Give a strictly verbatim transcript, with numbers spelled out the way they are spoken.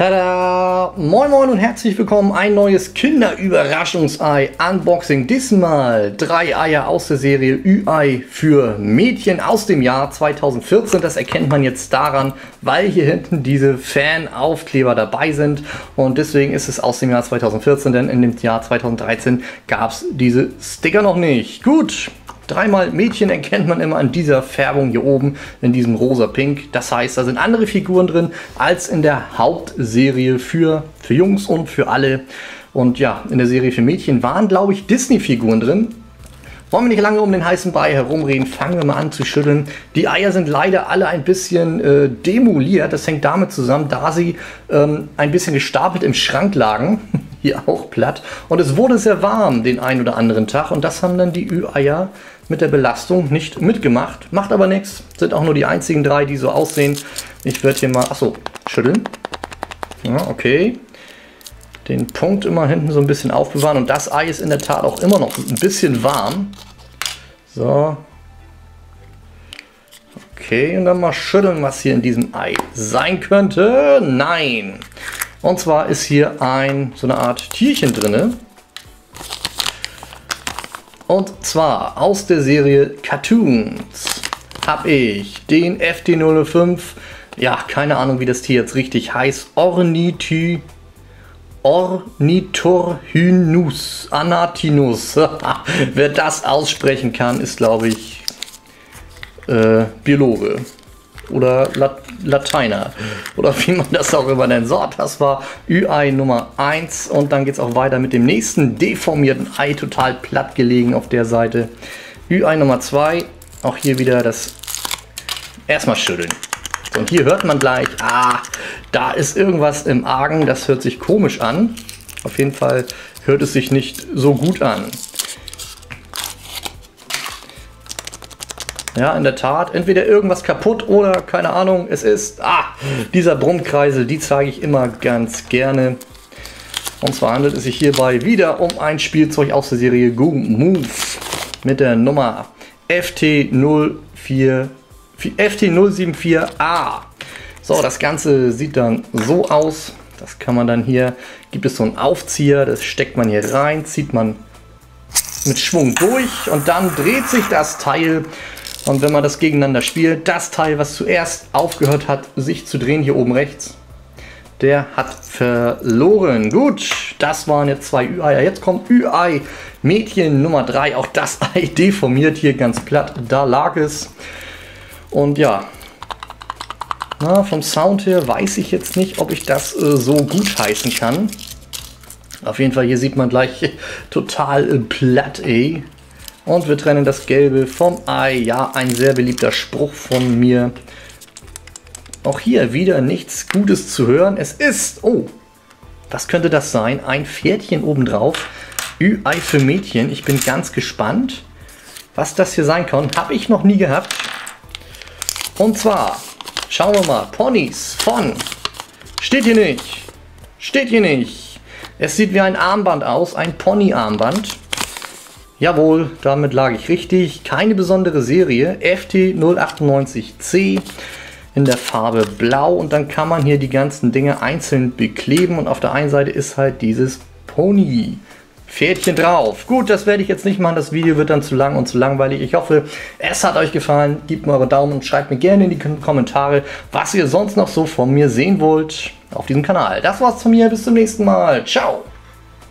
Tada! Moin moin und herzlich willkommen, ein neues Kinder Überraschungsei Unboxing. Diesmal drei Eier aus der Serie Ü-Ei für Mädchen aus dem Jahr zweitausendvierzehn. Das erkennt man jetzt daran, weil hier hinten diese Fan-Aufkleber dabei sind. Und deswegen ist es aus dem Jahr zweitausendvierzehn, denn in dem Jahr zweitausenddreizehn gab es diese Sticker noch nicht. Gut! Dreimal Mädchen erkennt man immer an dieser Färbung hier oben, in diesem rosa Pink. Das heißt, da sind andere Figuren drin als in der Hauptserie für, für Jungs und für alle. Und ja, in der Serie für Mädchen waren, glaube ich, Disney-Figuren drin. Wollen wir nicht lange um den heißen Brei herumreden, fangen wir mal an zu schütteln. Die Eier sind leider alle ein bisschen äh, demoliert. Das hängt damit zusammen, da sie ähm, ein bisschen gestapelt im Schrank lagen. Hier auch platt. Und es wurde sehr warm den einen oder anderen Tag. Und das haben dann die Ü-Eier mit der Belastung nicht mitgemacht. Macht aber nichts. Sind auch nur die einzigen drei, die so aussehen. Ich werde hier mal, achso, schütteln. Ja, okay. Den Punkt immer hinten so ein bisschen aufbewahren. Und das Ei ist in der Tat auch immer noch ein bisschen warm. So. Okay, und dann mal schütteln, was hier in diesem Ei sein könnte. Nein. Und zwar ist hier ein, so eine Art Tierchen drin. Und zwar aus der Serie Cartoons habe ich den F D null fünf. Ja, keine Ahnung, wie das Tier jetzt richtig heißt. Ornithy. Ornithorhynus Anatinus. Wer das aussprechen kann, ist, glaube ich, äh, Biologe oder Lat Lateiner oder wie man das auch immer nennt. So, das war Ü-Ei Nummer eins und dann geht es auch weiter mit dem nächsten deformierten Ei, total platt gelegen auf der Seite. Ü-Ei Nummer zwei, auch hier wieder das erstmal schütteln. Und hier hört man gleich, ah, da ist irgendwas im Argen, das hört sich komisch an. Auf jeden Fall hört es sich nicht so gut an. Ja, in der Tat, entweder irgendwas kaputt oder, keine Ahnung, es ist, ah, dieser Brummkreisel, die zeige ich immer ganz gerne. Und zwar handelt es sich hierbei wieder um ein Spielzeug aus der Serie Goo Move mit der Nummer F T null vier F T null sieben vier A. So, das Ganze sieht dann so aus. Das kann man dann hier, gibt es so einen Aufzieher, das steckt man hier rein, zieht man mit Schwung durch und dann dreht sich das Teil. Und wenn man das gegeneinander spielt, das Teil, was zuerst aufgehört hat, sich zu drehen, hier oben rechts, der hat verloren. Gut, das waren jetzt zwei Ü-Eier. Jetzt kommt Ü-Ei Mädchen Nummer drei. Auch das Ei deformiert hier ganz platt. Da lag es. Und ja, na, vom Sound her weiß ich jetzt nicht, ob ich das äh, so gut heißen kann. Auf jeden Fall, hier sieht man gleich äh, total äh, platt, ey. Und wir trennen das Gelbe vom Ei. Ja, ein sehr beliebter Spruch von mir. Auch hier wieder nichts Gutes zu hören. Es ist, oh, was könnte das sein? Ein Pferdchen obendrauf. Ü-Ei für Mädchen. Ich bin ganz gespannt, was das hier sein kann. Habe ich noch nie gehabt. Und zwar, schauen wir mal, Ponys von, steht hier nicht, steht hier nicht. Es sieht wie ein Armband aus, ein Pony-Armband. Jawohl, damit lag ich richtig. Keine besondere Serie, F T null achtundneunzig C in der Farbe Blau. Und dann kann man hier die ganzen Dinge einzeln bekleben. Und auf der einen Seite ist halt dieses Pony. Pferdchen drauf. Gut, das werde ich jetzt nicht machen. Das Video wird dann zu lang und zu langweilig. Ich hoffe, es hat euch gefallen. Gebt mir eure Daumen und schreibt mir gerne in die Kommentare, was ihr sonst noch so von mir sehen wollt auf diesem Kanal. Das war's von mir. Bis zum nächsten Mal. Ciao.